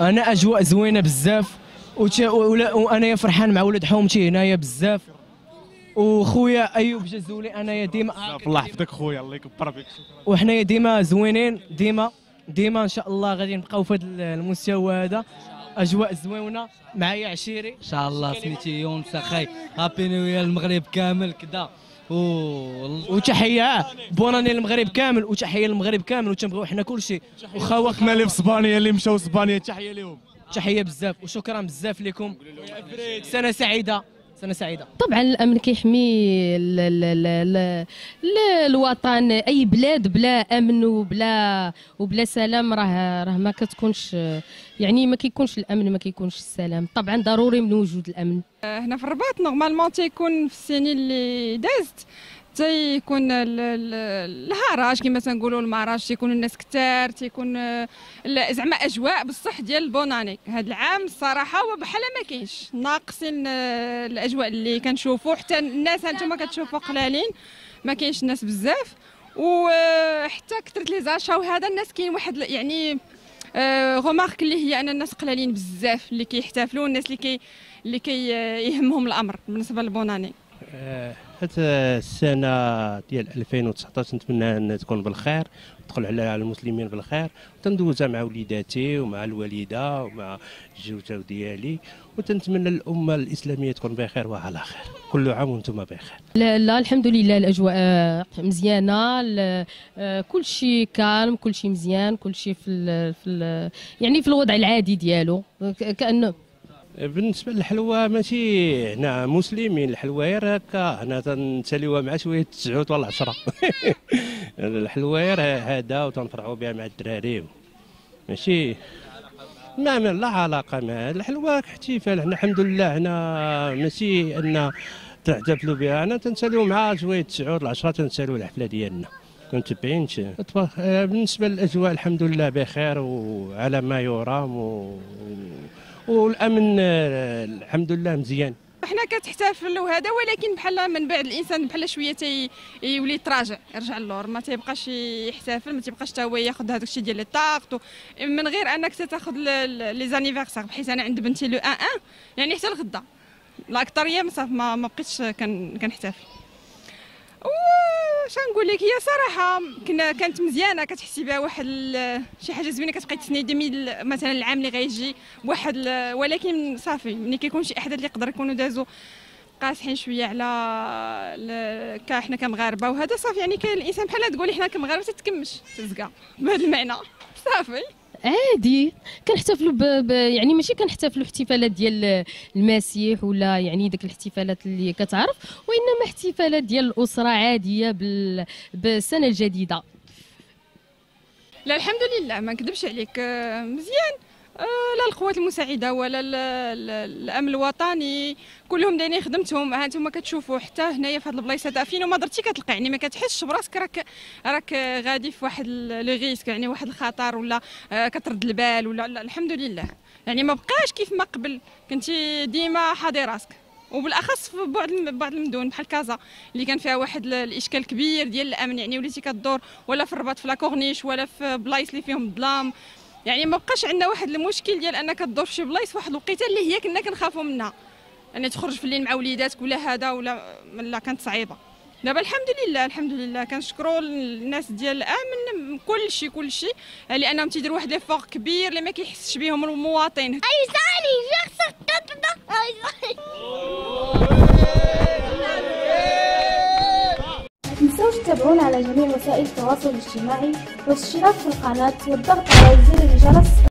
انا اجواء زوينه بزاف، وانايا فرحان مع ولد حومتي هنايا بزاف. وخويا ايوب جزولي انايا ديما الله يحفظك خويا، الله يكبر بك. وحنايا ديما زوينين، ديما ان شاء الله غادي نبقاو في هذا المستوى هذا. اجواء زوينه معايا عشيري ان شاء الله. سميتي يونس اخاي، هابي نيوير المغرب كامل كذا، وتحيه بوناني المغرب كامل، وتحيه المغرب كامل، وتنبغيو حنا كلشي. وخواتنا اللي في اسبانيا اللي مشاو اسبانيا تحيه لهم، تحيه بزاف وشكرا بزاف لكم. سنه سعيده، سنه سعيده. طبعا الامن كيحمي الوطن. اي بلاد بلا امن وبلا سلام راه ما كتكونش، يعني ما كيكونش الامن ما كيكونش السلام. طبعا ضروري من وجود الامن. هنا في الرباط نورمالمون تيكون في السنين اللي دازت تيكون الهراج كما تنقولوا، المراج تيكون الناس كثار، تيكون زعما اجواء بصح ديال البونانيك. هذا العام الصراحه هو بحال ما كاينش، ناقصين الاجواء اللي كنشوفوا، حتى الناس هانتوما كتشوفوا قلالين، ما كاينش الناس بزاف، وحتى كثرت لي زاشا وهذا. الناس كاين واحد يعني غومارك اللي هي ان الناس قلالين بزاف اللي كيحتفلوا، الناس اللي كيهمهم الامر بالنسبه للبونانيك. حيت السنه ديال 2019 نتمنى ان تكون بالخير، تدخل على المسلمين بالخير، وتندوزها مع وليداتي ومع الوالده ومع الجوجه ديالي، وتنتمنى الامه الاسلاميه تكون بخير وعلى خير. كل عام وانتم بخير. لا الحمد لله الاجواء مزيانه، كل شيء كالم، كل شيء مزيان، كل شيء يعني في الوضع العادي ديالو. كانه بالنسبه للحلوى ماشي هنا مسلمين، الحلواير هكا هنا تنساليوها مع شويه التسعود ولا 10 الحلواير هذا، وتنفرحوا بها مع الدراري. ماشي لا علاقه مع الحلوى احتفال. حنا الحمد لله هنا ماشي ان تحتفلوا بها، انا تنساليو مع شويه التسعود العشرة تنساليو الحفله ديالنا. كنتبعين بالنسبه للاجواء الحمد لله بخير وعلى ما يرام، والامن الحمد لله مزيان. حنا كتحتفلوا هذا، ولكن بحال من بعد الانسان بحال شويه تيولي يتراجع، يرجع للور، ما تيبقاش يحتفل، ما تيبقاش حتى هو ياخذ هذاك الشيء ديال لي طاقت، من غير انك تاخذ لي زانيفيرسير. بحيث انا عند بنتي لو 1 يعني حتى الغدا الاكثريه مصاف ما بقيتش كنحتفل. واش نقول لك، هي صراحه كانت مزيانه، كتحسي بها واحد شي حاجه زوينه، كتبقاي تسنيدي مثلا العام اللي غيجي واحد ولكن صافي ملي كيكون شي احداث اللي يقدر يكونوا دازوا قاصحين شويه على حنا كمغاربه وهذا صافي. يعني كاين الانسان بحال تقولي حنا كمغاربه تتكمش تزكا بهذا المعنى صافي. عادي كنحتفلوا يعني ماشي كنحتفلوا احتفالات ديال المسيح ولا يعني ديك الاحتفالات اللي كتعرف، وانما احتفالات ديال الاسره عاديه بالسنه الجديده. لا الحمد لله ما نكذبش عليك مزيان. لا القوات المساعده ولا الامن الوطني كلهم دايرين خدمتهم. ها انتم كتشوفوا حتى هنايا في هاد البلايصات فين وما درتي كتلقى، يعني ما كتحسش براسك راك غادي في واحد لو ريسك، يعني واحد الخطر ولا كترد البال ولا لا. الحمد لله يعني ما بقاش كيف ما قبل كنتي ديما حاضي راسك، وبالاخص في بعض المدن بحال كازا اللي كان فيها واحد الاشكال كبير ديال الامن، يعني وليتي كدور ولا في الرباط في لاكورنيش ولا في بلايص اللي فيهم الظلام. يعني ما بقاش عندنا واحد المشكل ديال انك تدور في شي بلايص واحد الوقيته اللي هي كنا كنخافوا منها، يعني تخرج في الليل مع وليداتك ولا هذا ولا كانت صعيبه. دابا الحمد لله كنشكروا الناس ديال الامن كلشي لانهم تيديروا واحد الفوق كبير اللي ما كيحسش بهم المواطن. ايزاني جيرسك تطبق ماتنساوش تتابعونا على جميع وسائل التواصل الاجتماعي والاشتراك في القناة والضغط على زر الجرس.